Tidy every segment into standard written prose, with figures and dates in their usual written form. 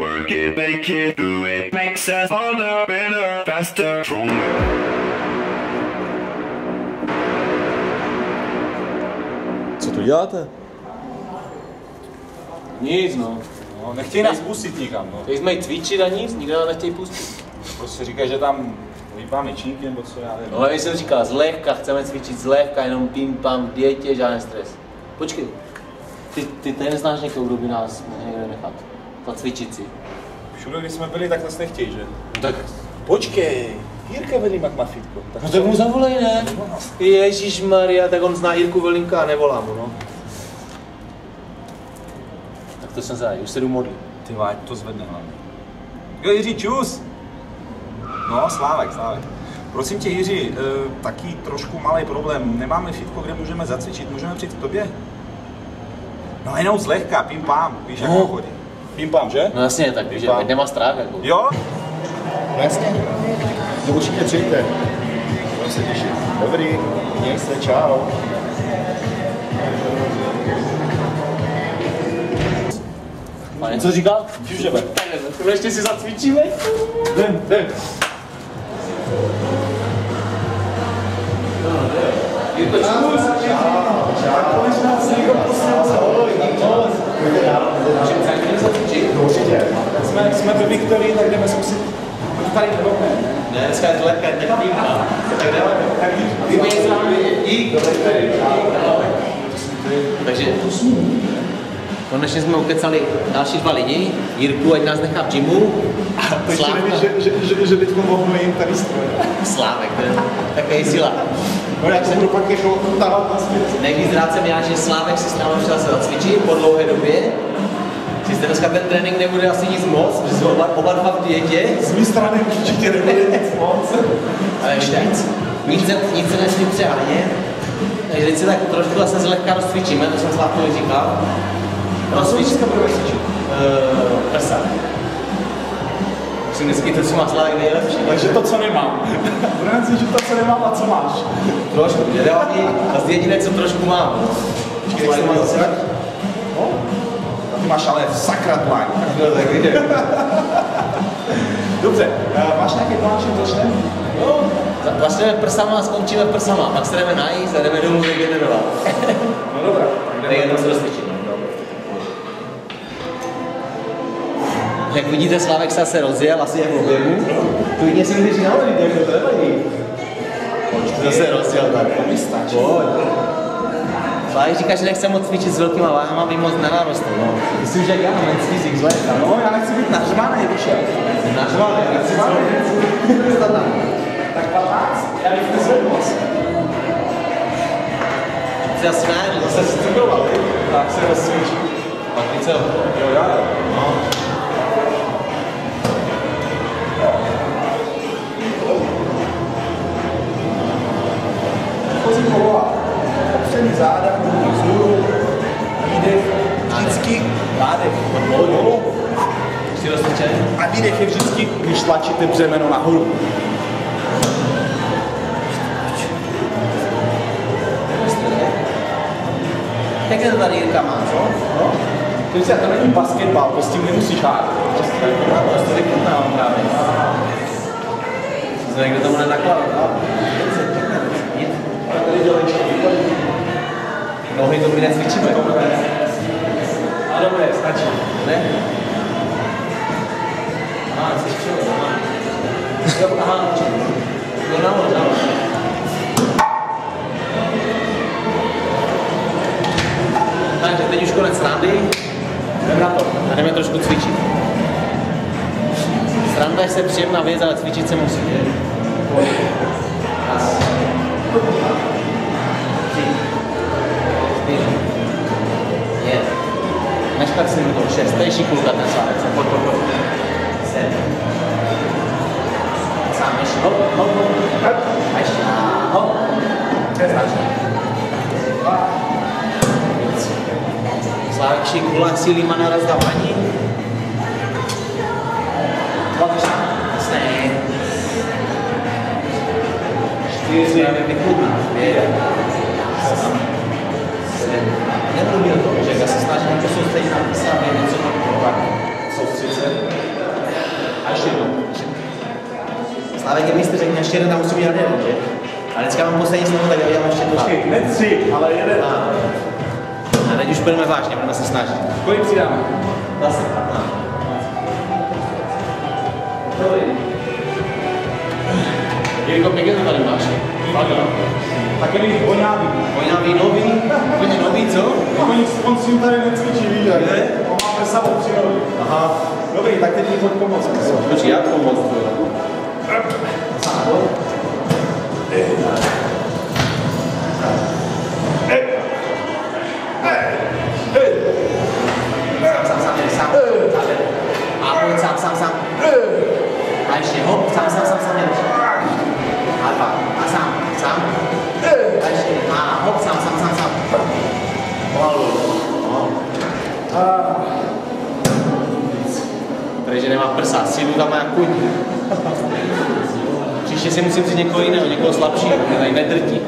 Work it, make it, do it, makes us harder, better, faster, stronger. Co tu děláte? Nic, no. No nechtějí nás pustit nikam, no. Teď mají cvičit a nic, nikdo nás nechtějí pustit. Prostě říkají, že tam lípáme činky nebo co, já nevím. No ale jsem říkal, zlehka, chceme cvičit zlehka, jenom pim pam, v dietě, žádný stres. Počkej, ty tady neznáš někoho, kdo by nás někde nechat. Zacvičit si. Všude, když jsme byli, tak nás nechtějí, že? No tak počkej, Jirka Velímak má fitko. Tak no tak mu zavolej, ne? Ježišmarja, tak on zná Jirku Velímka a nevolá mu, no. Tak to jsem zájí, už se jdu modlit. Ty váď, to zvedne hlavně. Jo, Jiří, čus! No, Slávek. Prosím tě, Jiří, taky trošku malý problém. Nemáme fitko, kde můžeme zacvičit, můžeme přijít k tobě? No jenom zlehka, pim pám, víš, jak chodí. Pím pám, že? No jasně, tak že ať nemá strach jako. Jo? No jasně. To určitě přijďte. Budu se těšit. Dobrý, měj se, čau. A něco říkal? Žijeme. Takhle ještě si zacvičíme? Jdem. Jirko, čus. Čau. Když nás někdo poslal za hoj, určitě. Jsme ve Viktorii, tak jdeme zkusit. Pojď tady do okna. Ne, dneska je to lehké, teď týmka. Tak jdeme. Vypadí se nám i do Viktorii. Takže konečně jsme ukecali další dva lidi. Jirku, ať nás nechá v gymu. A Slávka. Že teď mohlo jim tady stroje. Slávek, to je takový síla. No já jsem pak nechal odtávat na svět. Nejvíc rád jsem já, že Slávek si s námi přišel se zacvičit po dlouhé době. Sice dneska ten trénink nebude asi nic moc, protože jsou oba dva v dietě. Z mý strany určitě nebude nic moc. Ale ještě nic se nesmí přehánět. Takže teď se tak trošku zase zlehka rozcvičíme, to jsem Slávkovi říkal. Rozcvičit. Prsa. Musím vždycky to, co má Slávek nejlepší. Takže to, co nemám. Budeme cvičit to, co nemám a co máš. Trošku, že reálně, asi jediné, co trošku mám. Počkej, jak se má zase? Ty máš ale sakra dlaň. Tak jde. Dobře, máš nějaký plán, čím začneme? No, začneme prsama a skončíme prsama. Pak se jdeme najíst a jdeme domů regenerovat. No dobrá. Regenerovat se rozcvičit. Jak vidíte, Slávek se rozjel, asi je v objemu. Klidně si můžeš naložit, jako to nevadí. Počkej, se rozjel tak. To mi stačí. Slávek říká, že nechce moc cvičit s velkýma váhama, aby moc nenarostl. No. Myslím, že já mám fyzik zlehka. No, já nechci být nařvaný, víš. Nařvaný, já nechci být nařvaný. Tak 15, já bych nezvedl moc. Chci asi najít. Zase studoval, tak se rozsvíčím. Pak více ho. Jo. Opřený záda, vzhůru, výdech, vždycky nádech, dolů, a výdech je vždycky, když tlačíte břemeno nahoru. Tak je to tady Jirka má, co? No. Takže to není basketbal, to s tím nemusíš hádat. To je kutná právě. Jsme někde tomu nenakládat. Tady dělejčky, nohy to my necvičíme. A dobré, stačí. Ne? Aha, jsi člověk, aha. Jo, nahod. Takže teď už konec srandy. Jdeme na to. A jdeme trošku cvičit. Sranda je se příjemná věc, ale cvičit se musí. Než tak si mi to 6, to je šikulka ten Slávek, pojď. 7. Sám ještě, hop. A ještě, hop. Značně. Slávek šikula, síly má na rozdávání. 2, 3. Snej. 4. Máme vychutná. 5. Nemluvím o tom, že já se snažím, to jsou stejná písá, vědět, co mám provádět. Soustřed se. A ještě jednou. Slávek, když jste řekne ještě jednou, tam musím dělat jeden, že? A dneska mám poslední slovo, tak já udělám ještě dva. Ne tři, ale jeden. A teď už budeme vážně, budeme se snažit. Kolik přidáme? 15. Jirko, pěkně to tady máš. Takový voňavý. Voňavý, nový? Voně nový, co? On si tady necvičí, víš, ne? On má pesavou přírodu. Aha. Dobrý, tak teď mi pojď pomoct. Počkej, jak pomoct? Sám. A ještě hop, sám, a dva, a sám, a ještě, a hop, sám. Takže nemá prsa, sílu tam má jak kuň. Příště si musím vzít někoho jiného, někoho slabšího, který nedrtí.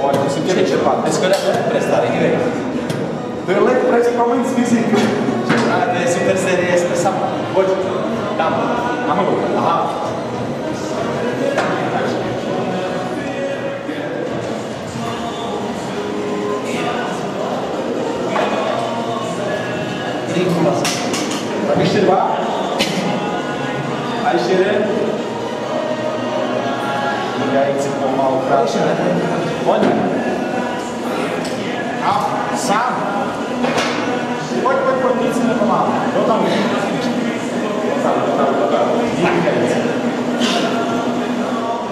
Pojď, musím tě vyčerpat. Dneska dáš press tady, dívej. To je lek press, promiň z fyziky. To je super série s pressama. Pojď, tam, nahoru, aha. Tak ještě dva. A ještě jeden. Já jich si pomalu krát. Pojď. A sám. Pojď, nic si nepomáhá. No tam. Tam.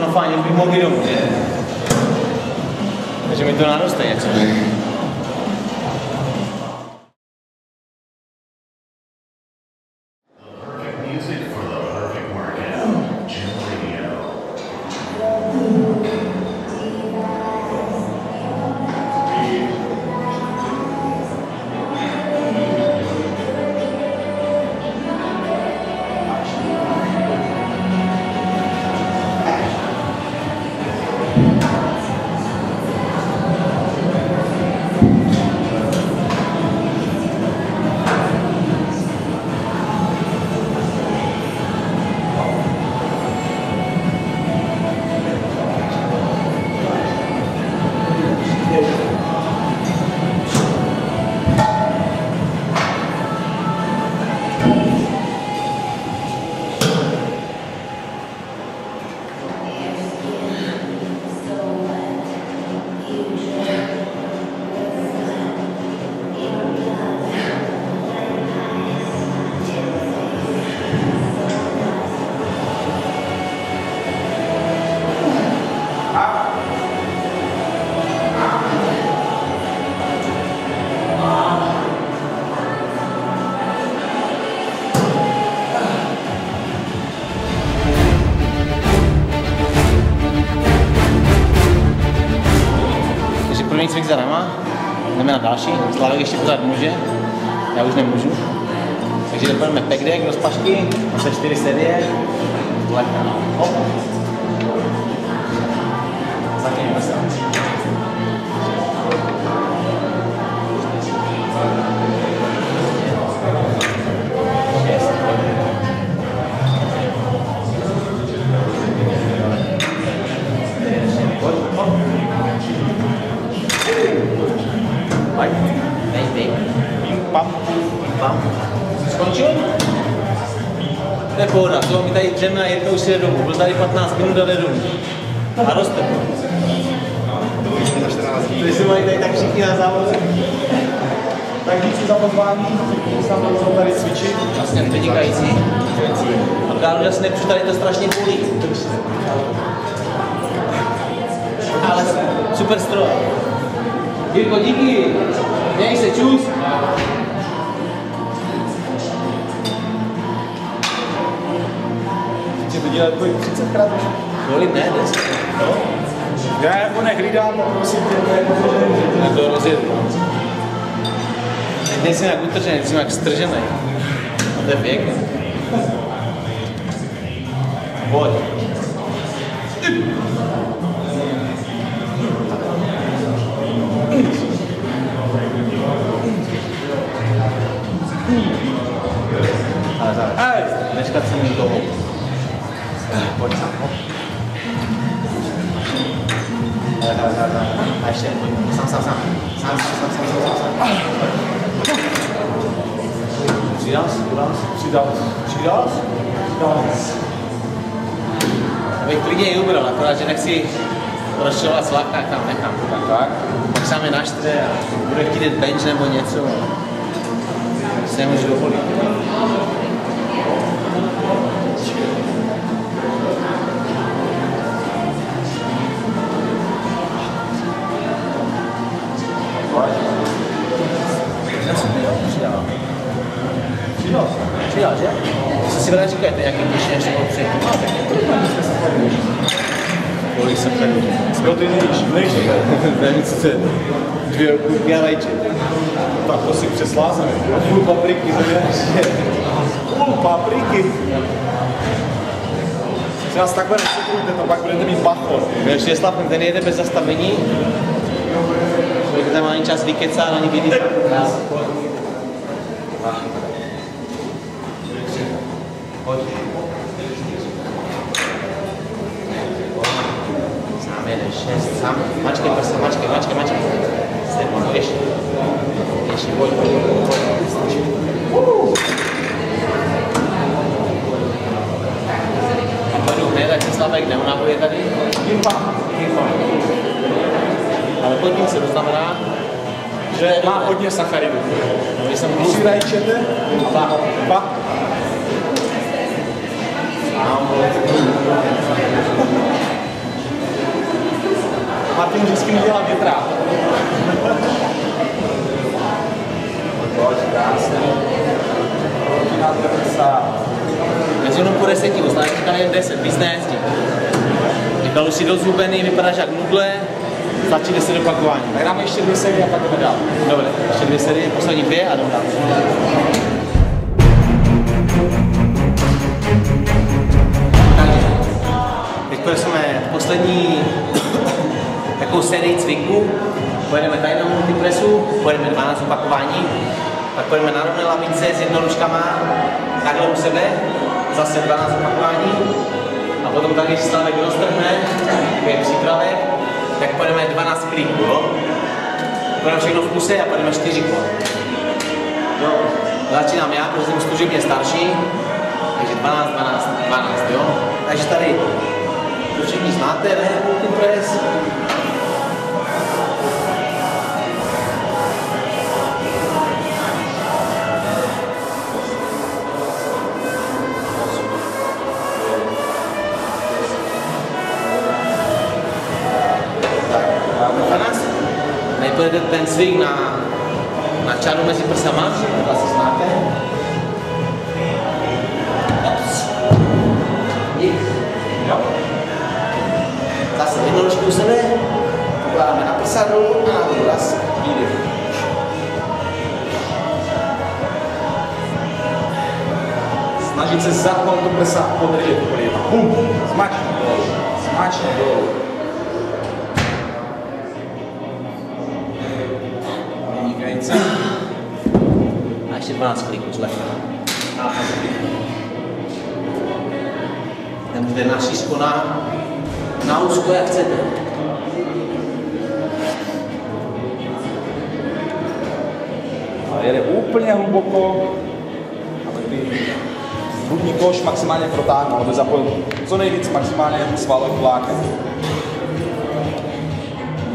No fajn, už bych mohl jít domů. Takže mi to naroste něco. Cvik za náma, jdeme na další, Slávek ještě pořád může, já už nemůžu. Takže doplňujeme pekdek do spašky, zase 4 série, hop. Zatěňujeme se. To je pohoda, to my tady dřeme a Jirka už si jde domů. Byl tady 15 minut a jde domů. A roste. Když se mají tady tak všichni na závodě. Tak díky za pozvání, sám budou tady cvičit. Vlastně vynikající. A dále jasně, protože tady to strašně bolí. Ale super stroj. Jirko, díky. Měj se, čus. Dělat kolik 30krát už? Kolik ne, 10. No. Já jako nehlídám, prosím tě, to je podržený. Já to rozjednu. Teď nejsem jak utržený, teď jsem jak stržený. A to je pěkný. Pojď. značka cením toho. Pojď sám, ho. A ještě, sám. Přidal jsi. Abych klidně ji ubral, akorát, že nechci rozšilovat slak, tak tam nechám. Tak, pak sám je naštve a bude chtít bench nebo něco. Se nemůžu dovolit. Přidal, že? Co si vrátit říkáte, jaký píšně ještě bylo předtím? No, tak to bylo, že se podíš. Kolik jsem tak... No ty nejíš, ne? Dvě okurky a rajče. Tak to si přeslázený. A půl papriky zavěráš. Půl papriky? Si nás takhle nečekujte, to pak budete mít bachor. Ještě je Slávek, ten jede bez zastavení. Člověk tam ani čas vykecá, ani vidí. Sám jeden, šest, sám. Mačkej prsa, mačkej. Sedmon, ještě, boj. Pojdu hned, ať se Slávek neunavuje tady. Ale pod ním se to znamená, že má hodně sacharidů. Když jsem hlusný. Dva. Martin vždycky udělá větra. Mezi jenom po 10, u Slávečka je 10, víc nejezdí. Dalo si dozhubený, vypadáš jak nudle, stačí 10 opakování. Tak dáme ještě 2 série a pak jdeme dál. Dobře, ještě 2 série, poslední 2 a jdeme dál. Teď jsme poslední takovou sérii cviků, pojedeme tady na multipresu, pojedeme 12 opakování, pak pojedeme na rovné lavice s jednoručkama, takhle u sebe, zase 12 opakování a potom tak, když Slávek roztrhne, je přípravek, tak pojedeme 12 klíků, jo? Pojedeme všechno v kuse a pojedeme 4 kol. Jo, začínám já, protože jsem služebně starší, takže 12, jo? Takže tady to všichni znáte, ne? Multipres. Nejprve ten cvik na čáru mezi prsama, to asi znáte. Zase jednorožku u sebe, pokládáme na prsa dolů a na výraz výdechu. Snažím se zachovat do prsa a podržet podjeba. Bum! Smačně dolů. A ještě 12 kliků zlehka. Nemůžete na šířku na úzko, jak chcete. Ale jede úplně hluboko, aby ty hrudní koš maximálně protáhnul, aby zapojil co nejvíc maximálně svalek vlákem.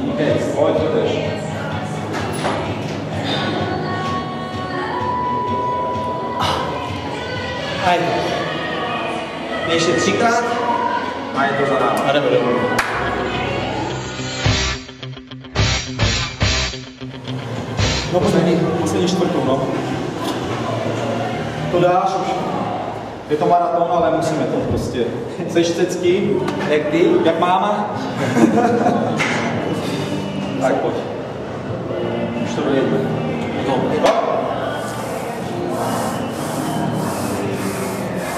Nikec, pojď to tež. A je to. Ještě 3krát. A je to za náma. A jdeme domů. No poslední čtvrtou, no. To dáš už. Je to maraton, ale musíme to prostě. Jseš cecký? Jak ty? Jak máma? Tak pojď. Už to dojedeme.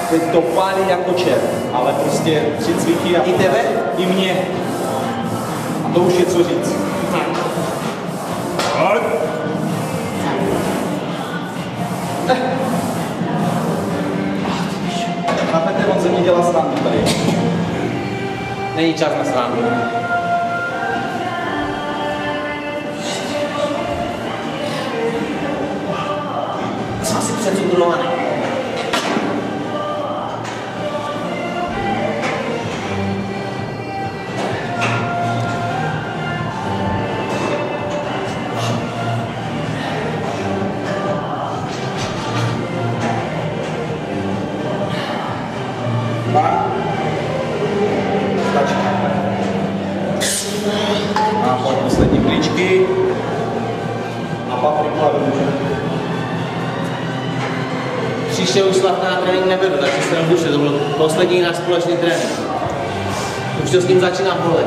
Teď to pálí jako čer, ale prostě 3 cviky a... I tebe? I mě. A to už je co říct. Tak. mě dělá srandu tady. Není čas na srandu. Jsem asi předzublovaný. Příště už slavná trénink neberu, takže se nebudu, to byl poslední náš společný trénink. Už to s ním začíná bolet.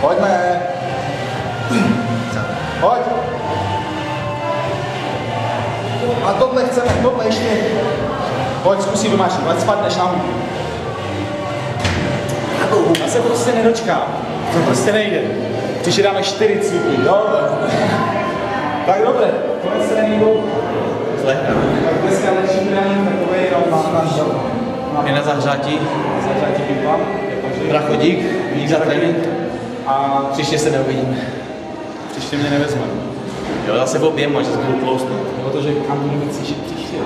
Pojďme! Pojď! A tohle chceme, tohle ještě. Pojď, zkusí vymačit, ať spadneš na hubu. Já se prostě nedočkám, to prostě nejde. Když dáme 4 cíky, jo? Tak dobré, tohle se není bohu. Tak dneska lepší trénink, takový jenom je na zahřátí. Na zahřátí pípám. Prachodík, vík za trénink. A příště se neuvidíme. Příště mě nevezme. Jo, zase oběma, že se budu tloustnout. Protože kam budu cíšit příště?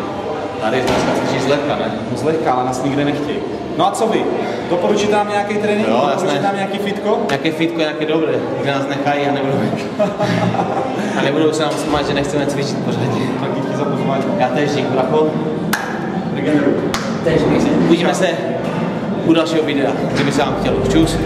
Tady dneska slyšíš zlehka, ne? No zlehka, ale nás nikde nechtějí. No a co vy? Doporučíte nám nějaký trénink? Jo, doporučíte nám nějaký fitko? Nějaké fitko, nějaké dobré, kde nás nechají a nebudou. A nebudou se nám smávat, že nechceme cvičit pořádně. Tak díky za pozvání. Já tež dík, bracho. Regeneruji. Tež dík. Uvidíme se u dalšího videa, kdyby se vám chtělo. Čus.